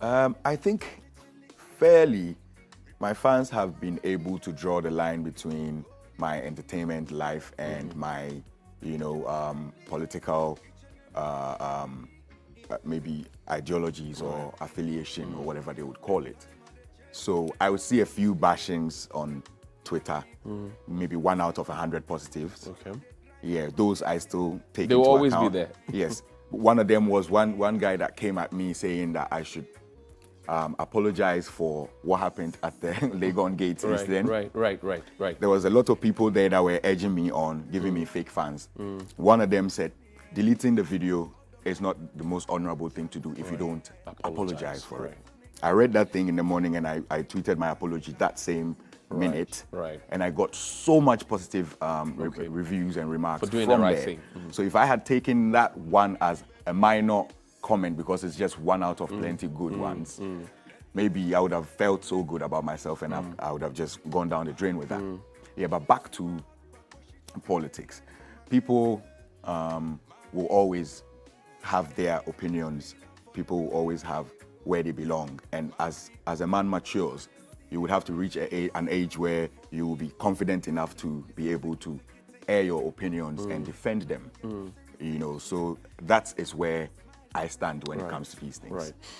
I think fairly my fans have been able to draw the line between my entertainment life and my, political maybe ideologies or affiliation or whatever they would call it. So I would see a few bashings on Twitter, maybe 1 out of 100 positives. Okay. Yeah, those I still take into account. They will always be there. Yes. One of them was one guy that came at me saying that I should apologize for what happened at the Legon Gates incident. Right. There was a lot of people there that were edging me on, giving me fake fans. One of them said, deleting the video is not the most honorable thing to do if you don't apologize for it. I read that thing in the morning and I tweeted my apology that same minute, and I got so much positive reviews and remarks for doing the right thing. So if I had taken that one as a minor comment because it's just 1 out of plenty good ones, maybe I would have felt so good about myself and I would have just gone down the drain with that. Yeah, but back to politics. People will always have their opinions. People will always have where they belong. And as a man matures, you would have to reach an age where you will be confident enough to be able to air your opinions and defend them. So that is where I stand when it comes to these things.